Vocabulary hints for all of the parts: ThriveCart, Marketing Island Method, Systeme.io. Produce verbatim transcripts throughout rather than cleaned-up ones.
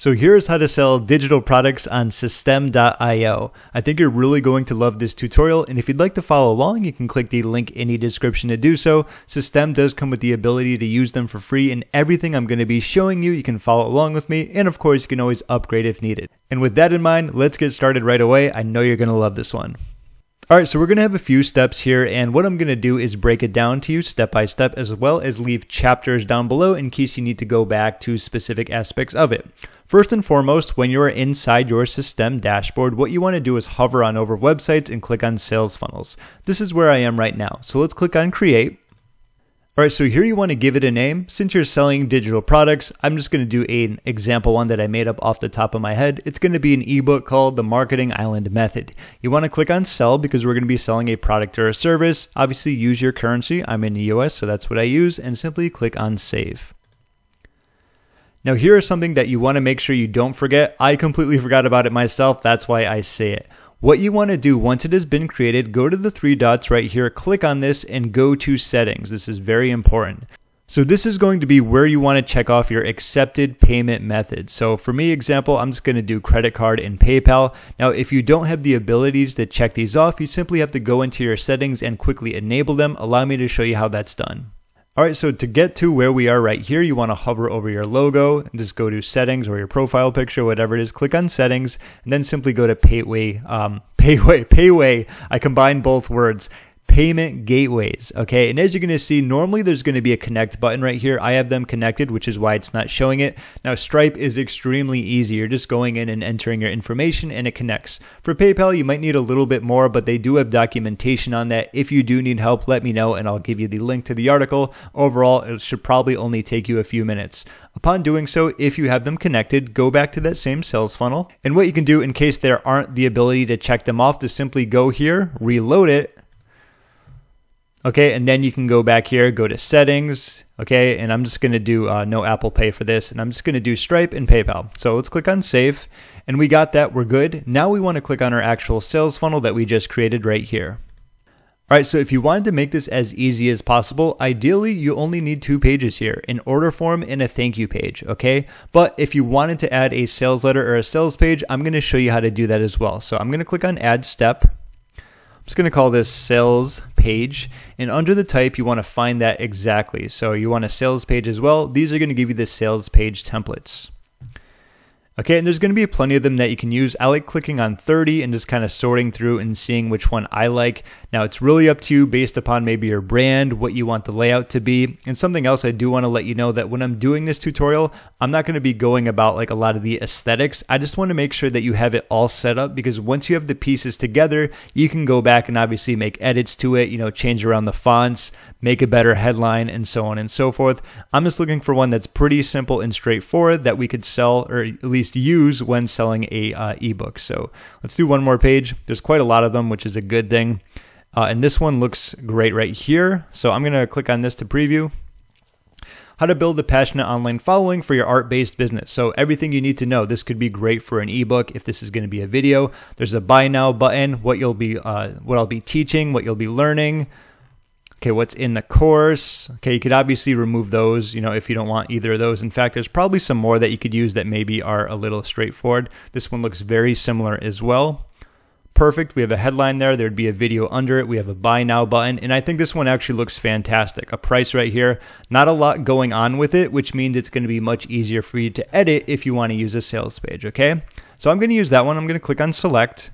So here's how to sell digital products on Systeme dot i o. I think you're really going to love this tutorial, and if you'd like to follow along, you can click the link in the description to do so. Systeme does come with the ability to use them for free, and everything I'm going to be showing you, you can follow along with me, and of course, you can always upgrade if needed. And with that in mind, let's get started right away. I know you're going to love this one. All right, so we're gonna have a few steps here, and what I'm gonna do is break it down to you step by step, as well as leave chapters down below in case you need to go back to specific aspects of it. First and foremost, when you're inside your Systeme dashboard, what you want to do is hover on over websites and click on sales funnels. This is where I am right now. So let's click on create. All right, so here you want to give it a name. Since you're selling digital products, I'm just going to do an example one that I made up off the top of my head. It's going to be an ebook called The Marketing Island Method. You want to click on sell because we're going to be selling a product or a service. Obviously, use your currency. I'm in the U S, so that's what I use, and simply click on save. Now, here is something that you want to make sure you don't forget. I completely forgot about it myself. That's why I say it. What you want to do once it has been created, go to the three dots right here, click on this, and go to settings. This is very important. So this is going to be where you want to check off your accepted payment method. So for me, example, I'm just going to do credit card and PayPal. Now, if you don't have the abilities to check these off, you simply have to go into your settings and quickly enable them. Allow me to show you how that's done. All right, so to get to where we are right here, you want to hover over your logo and just go to settings or your profile picture, whatever it is, click on settings, and then simply go to payway, um, payway, payway. I combine both words, payment gateways. Okay. And as you're going to see, normally there's going to be a connect button right here. I have them connected, which is why it's not showing it. Now, Stripe is extremely easy. You're just going in and entering your information and it connects. For PayPal, you might need a little bit more, but they do have documentation on that. If you do need help, let me know and I'll give you the link to the article. Overall, it should probably only take you a few minutes. Upon doing so, if you have them connected, go back to that same sales funnel. And what you can do in case there aren't the ability to check them off is simply go here, reload it. Okay, and then you can go back here, go to settings, okay, and I'm just going to do uh, no Apple Pay for this, and I'm just going to do Stripe and PayPal. So let's click on save, and we got that, we're good. Now we want to click on our actual sales funnel that we just created right here. All right, so if you wanted to make this as easy as possible, ideally you only need two pages here, an order form and a thank you page, okay? But if you wanted to add a sales letter or a sales page, I'm going to show you how to do that as well. So I'm going to click on add step. I'm just going to call this sales page, and under the type you want to find that exactly. So you want a sales page as well. These are going to give you the sales page templates. Okay, and there's going to be plenty of them that you can use. I like clicking on thirty and just kind of sorting through and seeing which one I like. Now, it's really up to you based upon maybe your brand, what you want the layout to be. And something else I do want to let you know that when I'm doing this tutorial, I'm not going to be going about like a lot of the aesthetics. I just want to make sure that you have it all set up, because once you have the pieces together, you can go back and obviously make edits to it, you know, change around the fonts, make a better headline, and so on and so forth. I'm just looking for one that's pretty simple and straightforward that we could sell, or at least use when selling a uh, ebook. So let's do one more page. There's quite a lot of them, which is a good thing. Uh, and this one looks great right here. So I'm going to click on this to preview. How to build a passionate online following for your art-based business. So everything you need to know. This could be great for an ebook. If this is going to be a video, there's a buy now button. What you'll be, uh, what I'll be teaching, what you'll be learning. Okay, what's in the course? Okay, you could obviously remove those, you know, if you don't want either of those. In fact, there's probably some more that you could use that maybe are a little straightforward. This one looks very similar as well. Perfect. We have a headline there. There'd be a video under it. We have a buy now button. And I think this one actually looks fantastic. A price right here. Not a lot going on with it, which means it's going to be much easier for you to edit if you want to use a sales page. Okay, so I'm going to use that one. I'm going to click on select.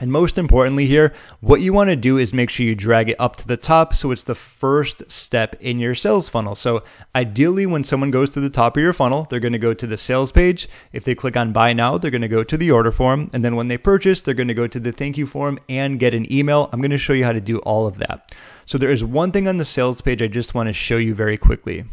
And most importantly here, what you want to do is make sure you drag it up to the top so it's the first step in your sales funnel. So ideally, when someone goes to the top of your funnel, they're going to go to the sales page. If they click on buy now, they're going to go to the order form. And then when they purchase, they're going to go to the thank you form and get an email. I'm going to show you how to do all of that. So there is one thing on the sales page I just want to show you very quickly.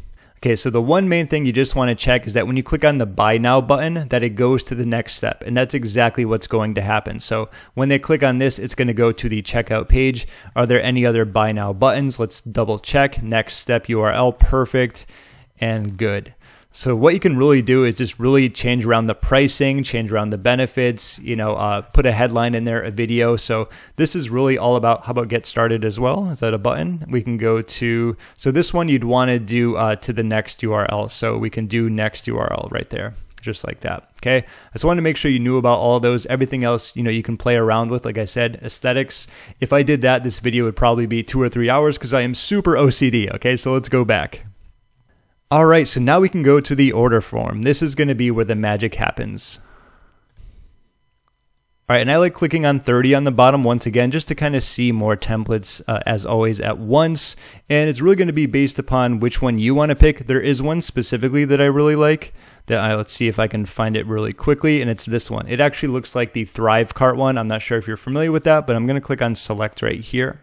Okay, so the one main thing you just want to check is that when you click on the buy now button, that it goes to the next step. And that's exactly what's going to happen. So when they click on this, it's going to go to the checkout page. Are there any other buy now buttons? Let's double check. Next step U R L, perfect and good. So what you can really do is just really change around the pricing, change around the benefits, you know, uh, put a headline in there, a video. So this is really all about, how about get started as well? Is that a button? We can go to, so this one you'd want to do uh, to the next U R L. So we can do next U R L right there. just like that. Okay, I just wanted to make sure you knew about all of those. Everything else, you know, you can play around with. Like I said, aesthetics. If I did that, this video would probably be two or three hours because I am super O C D. Okay, so let's go back. All right, so now we can go to the order form. This is going to be where the magic happens. All right, and I like clicking on thirty on the bottom once again just to kind of see more templates uh, as always at once. And it's really going to be based upon which one you want to pick. There is one specifically that I really like. That I, let's see if I can find it really quickly, and it's this one. It actually looks like the ThriveCart one. I'm not sure if you're familiar with that, but I'm going to click on select right here.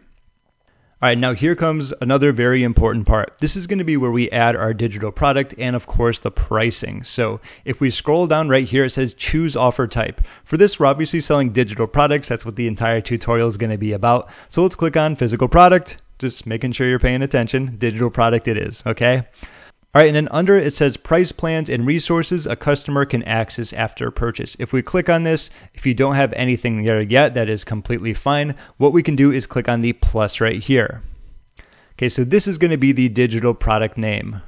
All right, now here comes another very important part. This is going to be where we add our digital product and of course the pricing. So if we scroll down right here, it says choose offer type. For this, we're obviously selling digital products. That's what the entire tutorial is going to be about. So let's click on physical product, just making sure you're paying attention. Digital product it is, okay? All right, and then under it says price plans and resources a customer can access after purchase. If we click on this, if you don't have anything there yet, that is completely fine. What we can do is click on the plus right here. Okay, so this is going to be the digital product name.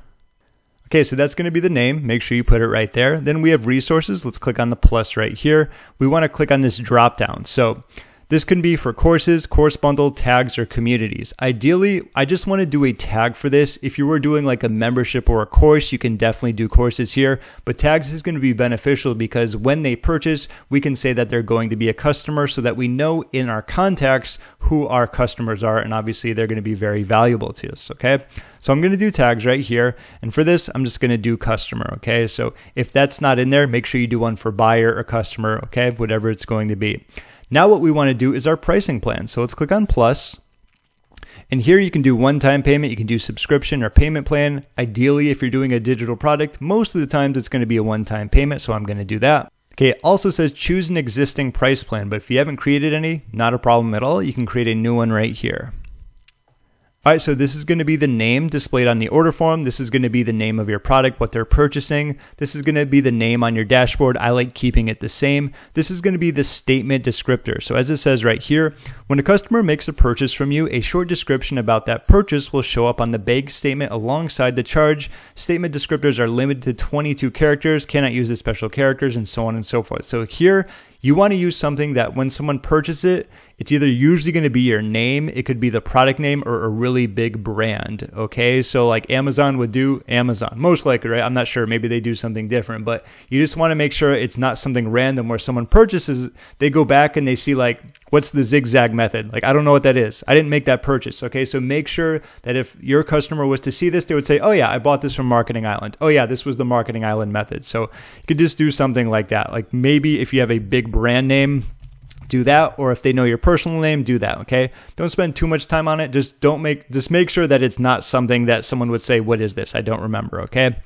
Okay, so that's going to be the name. Make sure you put it right there. Then we have resources. Let's click on the plus right here. We want to click on this drop down. So this can be for courses, course bundle, tags, or communities. Ideally, I just want to do a tag for this. If you were doing like a membership or a course, you can definitely do courses here, but tags is going to be beneficial because when they purchase, we can say that they're going to be a customer so that we know in our contacts who our customers are, and obviously they're going to be very valuable to us, okay? So I'm going to do tags right here, and for this, I'm just going to do customer, okay? So if that's not in there, make sure you do one for buyer or customer, okay? Whatever it's going to be. Now what we want to do is our pricing plan. So let's click on plus. And here you can do one-time payment, you can do subscription or payment plan. Ideally, if you're doing a digital product, most of the times it's going to be a one-time payment, so I'm going to do that. Okay, it also says choose an existing price plan, but if you haven't created any, not a problem at all. You can create a new one right here. All right, so this is going to be the name displayed on the order form. This is going to be the name of your product, what they're purchasing. This is going to be the name on your dashboard. I like keeping it the same. This is going to be the statement descriptor. So as it says right here, when a customer makes a purchase from you, a short description about that purchase will show up on the bag statement alongside the charge. Statement descriptors are limited to twenty-two characters, cannot use the special characters, and so on and so forth. So here, you want to use something that when someone purchases it, it's either usually going to be your name, it could be the product name, or a really big brand, okay? So like Amazon would do Amazon, most likely, right? I'm not sure, maybe they do something different, but you just want to make sure it's not something random where someone purchases, they go back and they see like, what's the zigzag method? Like, I don't know what that is. I didn't make that purchase, okay? So make sure that if your customer was to see this, they would say, oh yeah, I bought this from Marketing Island. Oh yeah, this was the Marketing Island method. So you could just do something like that. Like maybe if you have a big brand name, do that, or if they know your personal name, do that, okay? Don't spend too much time on it. Just don't make, just make sure that it's not something that someone would say, what is this? I don't remember, okay?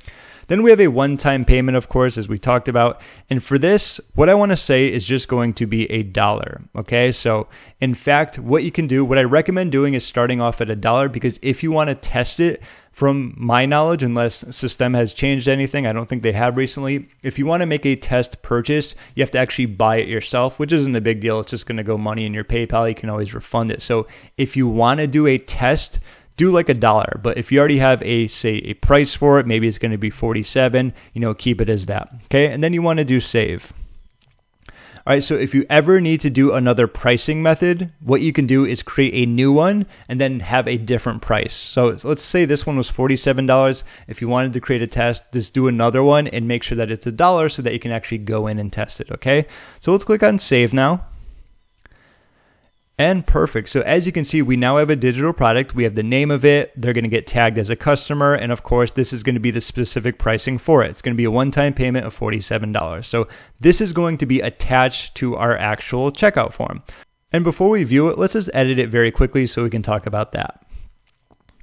Then we have a one-time payment, of course, as we talked about. And for this, what I want to say is just going to be a dollar, okay? So in fact, what you can do, what I recommend doing is starting off at a dollar, because if you want to test it, from my knowledge, unless Systeme has changed anything, I don't think they have recently. If you want to make a test purchase, you have to actually buy it yourself, which isn't a big deal. It's just going to go money in your PayPal. You can always refund it. So if you want to do a test, do like a dollar, but if you already have a, say, a price for it, maybe it's going to be forty-seven, you know, keep it as that, okay? And then you want to do save. All right, so if you ever need to do another pricing method, what you can do is create a new one and then have a different price. So let's say this one was forty-seven dollars. If you wanted to create a test, just do another one and make sure that it's a dollar so that you can actually go in and test it, okay? So let's click on save now. And perfect. So as you can see, we now have a digital product. We have the name of it. They're going to get tagged as a customer. And of course, this is going to be the specific pricing for it. It's going to be a one-time payment of forty-seven dollars. So this is going to be attached to our actual checkout form. And before we view it, let's just edit it very quickly so we can talk about that.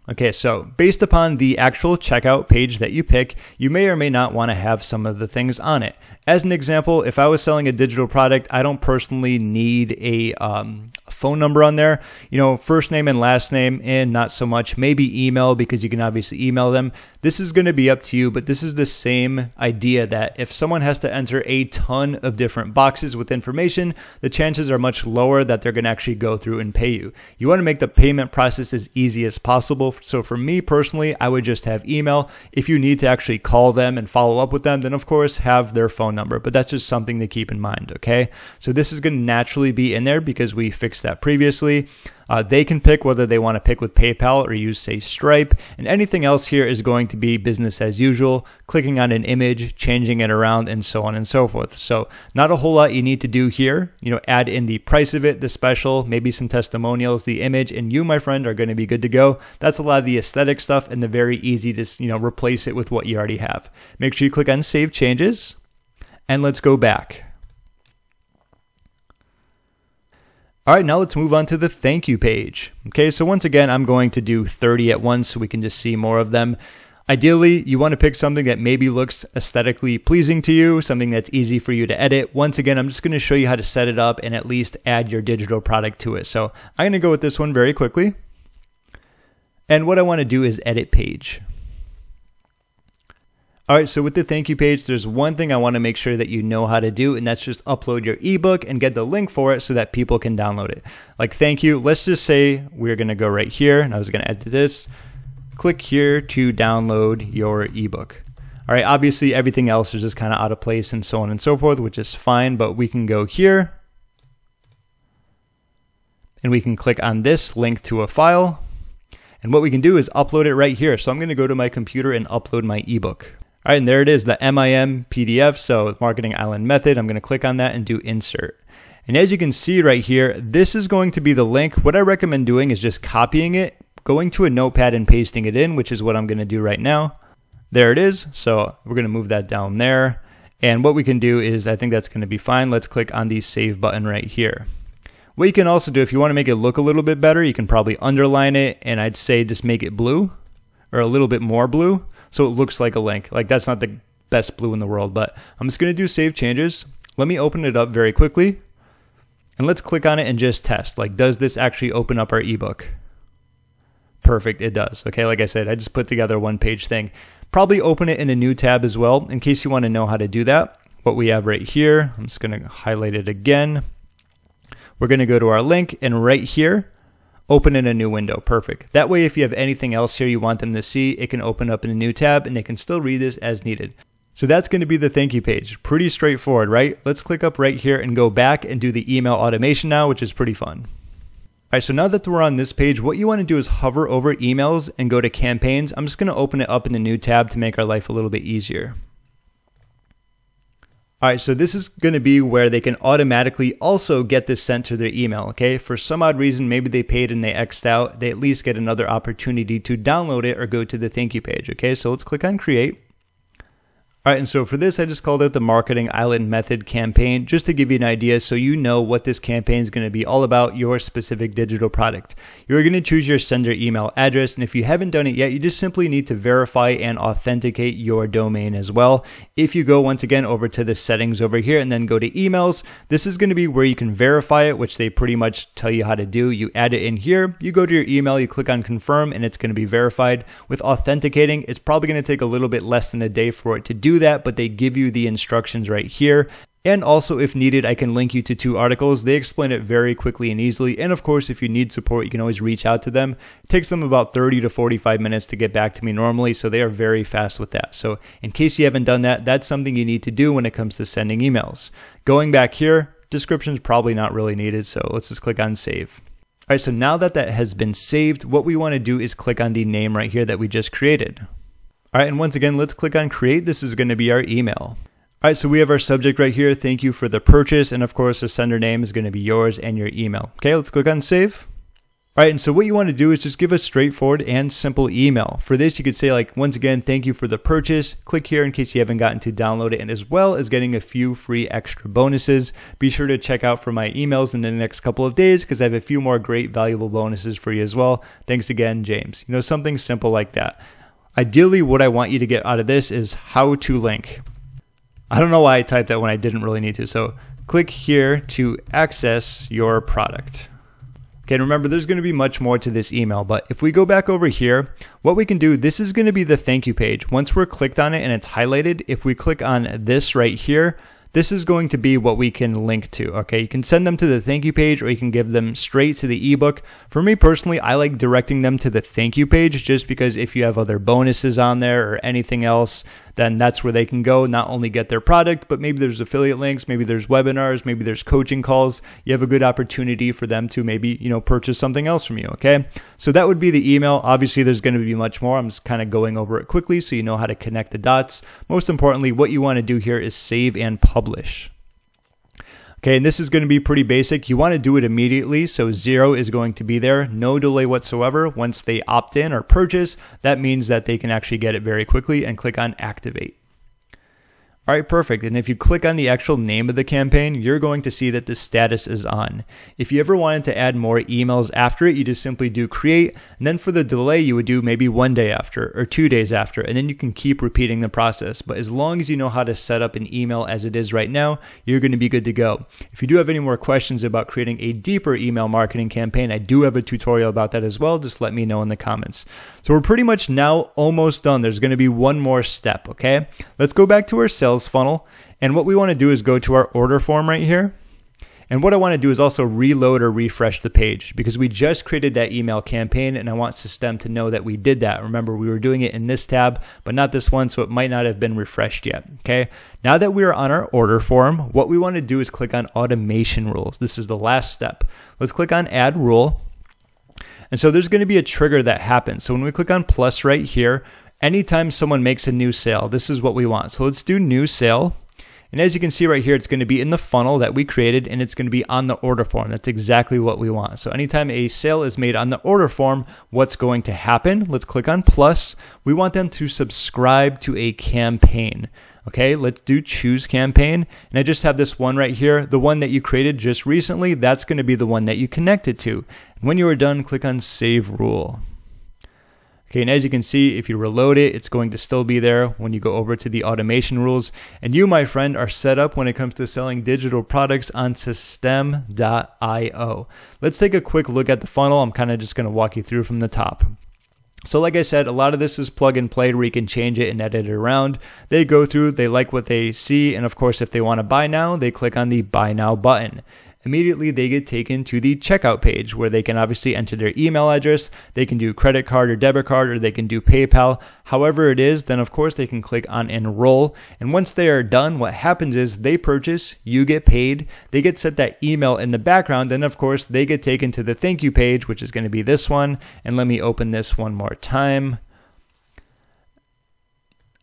Okay, so based upon the actual checkout page that you pick, you may or may not want to have some of the things on it. As an example, if I was selling a digital product, I don't personally need a um, phone number on there, you know, first name and last name, and not so much maybe email, because you can obviously email them. This is going to be up to you, but this is the same idea that if someone has to enter a ton of different boxes with information, the chances are much lower that they're going to actually go through and pay you. You want to make the payment process as easy as possible. So for me personally, I would just have email. If you need to actually call them and follow up with them, then of course have their phone number, but that's just something to keep in mind, okay? So this is going to naturally be in there because we fixed that previously. Uh, they can pick whether they want to pick with PayPal or use, say, Stripe, and anything else here is going to be business as usual, clicking on an image, changing it around, and so on and so forth. So not a whole lot you need to do here. You know, add in the price of it, the special, maybe some testimonials, the image, and you, my friend, are going to be good to go. That's a lot of the aesthetic stuff and the very easy to, you know, replace it with what you already have. Make sure you click on Save Changes, and let's go back. All right, now let's move on to the thank you page. Okay, so once again, I'm going to do thirty at once so we can just see more of them. Ideally, you want to pick something that maybe looks aesthetically pleasing to you, something that's easy for you to edit. Once again, I'm just going to show you how to set it up and at least add your digital product to it. So I'm going to go with this one very quickly. And what I want to do is edit page. All right, so with the thank you page, there's one thing I want to make sure that you know how to do, and that's just upload your ebook and get the link for it so that people can download it. Like, thank you. Let's just say we're going to go right here, and I was going to add to this. Click here to download your ebook. All right, obviously everything else is just kind of out of place and so on and so forth, which is fine, but we can go here, and we can click on this link to a file, and what we can do is upload it right here. So I'm going to go to my computer and upload my ebook. All right, and there it is, the M I M P D F, so Marketing Island Method. I'm going to click on that and do Insert. And as you can see right here, this is going to be the link. What I recommend doing is just copying it, going to a notepad and pasting it in, which is what I'm going to do right now. There it is. So we're going to move that down there. And what we can do is, I think that's going to be fine. Let's click on the Save button right here. What you can also do, if you want to make it look a little bit better, you can probably underline it, and I'd say just make it blue or a little bit more blue, so it looks like a link. Like, that's not the best blue in the world, but I'm just gonna do Save Changes. Let me open it up very quickly, and let's click on it and just test. Like, does this actually open up our ebook? Perfect, it does. Okay, like I said, I just put together a one-page thing. Probably open it in a new tab as well, in case you wanna know how to do that. What we have right here, I'm just gonna highlight it again. We're gonna go to our link, and right here, open in a new window. Perfect. That way, if you have anything else here you want them to see, it can open up in a new tab and they can still read this as needed. So that's going to be the thank you page. Pretty straightforward, right? Let's click up right here and go back and do the email automation now, which is pretty fun. All right, so now that we're on this page, what you want to do is hover over emails and go to campaigns. I'm just going to open it up in a new tab to make our life a little bit easier. All right, so this is going to be where they can automatically also get this sent to their email, okay? For some odd reason, maybe they paid and they X'd out, they at least get another opportunity to download it or go to the thank you page, okay? So let's click on Create. All right, and so for this, I just called it the Marketing Island Method campaign, just to give you an idea so you know what this campaign is going to be all about, your specific digital product. You're going to choose your sender email address, and if you haven't done it yet, you just simply need to verify and authenticate your domain as well. If you go once again over to the settings over here and then go to emails, this is going to be where you can verify it, which they pretty much tell you how to do. You add it in here, you go to your email, you click on confirm, and it's going to be verified. With authenticating, it's probably going to take a little bit less than a day for it to do that, but they give you the instructions right here. And also, if needed, I can link you to two articles. They explain it very quickly and easily. And of course, if you need support, you can always reach out to them. It takes them about thirty to forty-five minutes to get back to me normally, so they are very fast with that. So in case you haven't done that, that's something you need to do when it comes to sending emails. Going back here, description's probably not really needed, so let's just click on Save. All right, so now that that has been saved, what we want to do is click on the name right here that we just created. All right, and once again, let's click on Create. This is going to be our email. All right, so we have our subject right here. Thank you for the purchase. And of course, the sender name is going to be yours and your email. Okay, let's click on Save. All right, and so what you want to do is just give a straightforward and simple email. For this, you could say, like, once again, thank you for the purchase. Click here in case you haven't gotten to download it, and as well as getting a few free extra bonuses. Be sure to check out for my emails in the next couple of days because I have a few more great valuable bonuses for you as well. Thanks again, James. You know, something simple like that. Ideally, what I want you to get out of this is how to link. I don't know why I typed that when I didn't really need to. So click here to access your product. Okay, and remember, there's going to be much more to this email, but if we go back over here, what we can do, this is going to be the thank you page. Once we're clicked on it and it's highlighted, if we click on this right here, this is going to be what we can link to, okay? You can send them to the thank you page or you can give them straight to the ebook. For me personally, I like directing them to the thank you page just because if you have other bonuses on there or anything else, then that's where they can go, not only get their product, but maybe there's affiliate links, maybe there's webinars, maybe there's coaching calls. You have a good opportunity for them to maybe, you know, purchase something else from you, okay? So that would be the email. Obviously, there's going to be much more. I'm just kind of going over it quickly so you know how to connect the dots. Most importantly, what you want to do here is save and publish. Publish. Okay, and this is going to be pretty basic. You want to do it immediately, so zero is going to be there, no delay whatsoever. Once they opt in or purchase, that means that they can actually get it very quickly and click on activate. All right, perfect. And if you click on the actual name of the campaign, you're going to see that the status is on. If you ever wanted to add more emails after it, you just simply do create. And then for the delay, you would do maybe one day after or two days after, and then you can keep repeating the process. But as long as you know how to set up an email as it is right now, you're going to be good to go. If you do have any more questions about creating a deeper email marketing campaign, I do have a tutorial about that as well. Just let me know in the comments. So we're pretty much now almost done. There's going to be one more step, okay? Let's go back to our sales funnel, and what we want to do is go to our order form right here, and what I want to do is also reload or refresh the page because we just created that email campaign and I want Systeme to know that we did that. Remember, we were doing it in this tab but not this one, so it might not have been refreshed yet. Okay, now that we are on our order form, what we want to do is click on automation rules. This is the last step. Let's click on add rule, and so there's going to be a trigger that happens. So when we click on plus right here, anytime someone makes a new sale, this is what we want. So let's do new sale. And as you can see right here, it's going to be in the funnel that we created and it's going to be on the order form. That's exactly what we want. So anytime a sale is made on the order form, what's going to happen? Let's click on plus. We want them to subscribe to a campaign. Okay, let's do choose campaign. And I just have this one right here. The one that you created just recently, that's going to be the one that you connected to. And when you are done, click on save rule. Okay, and as you can see, if you reload it, it's going to still be there when you go over to the automation rules. And you, my friend, are set up when it comes to selling digital products on Systeme dot i o. Let's take a quick look at the funnel. I'm kind of just going to walk you through from the top. So like I said, a lot of this is plug and play where you can change it and edit it around. They go through, they like what they see, and of course, if they want to buy now, they click on the buy now button. Immediately they get taken to the checkout page where they can obviously enter their email address, they can do credit card or debit card, or they can do PayPal, however it is. Then of course they can click on enroll, and once they are done, what happens is they purchase, you get paid, they get sent that email in the background, and of course they get taken to the thank you page, which is going to be this one. And let me open this one more time.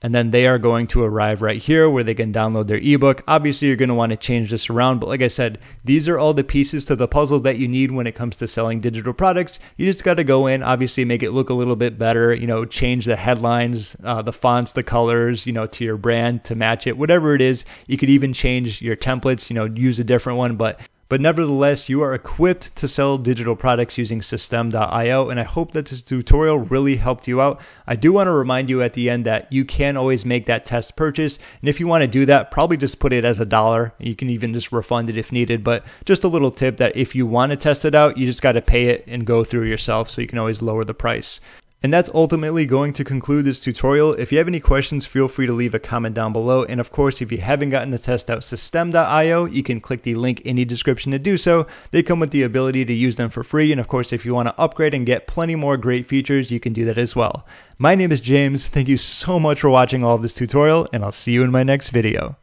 And then they are going to arrive right here where they can download their ebook. Obviously, you're going to want to change this around. But like I said, these are all the pieces to the puzzle that you need when it comes to selling digital products. You just got to go in, obviously make it look a little bit better, you know, change the headlines, uh, the fonts, the colors, you know, to your brand to match it, whatever it is. You could even change your templates, you know, use a different one. But But nevertheless, you are equipped to sell digital products using Systeme dot i o, and I hope that this tutorial really helped you out. I do want to remind you at the end that you can always make that test purchase, and if you want to do that, probably just put it as a dollar. You can even just refund it if needed, but just a little tip that if you want to test it out, you just got to pay it and go through yourself, so you can always lower the price. And that's ultimately going to conclude this tutorial. If you have any questions, feel free to leave a comment down below. And of course, if you haven't gotten to test out Systeme dot i o, you can click the link in the description to do so. They come with the ability to use them for free. And of course, if you want to upgrade and get plenty more great features, you can do that as well. My name is James. Thank you so much for watching all of this tutorial, and I'll see you in my next video.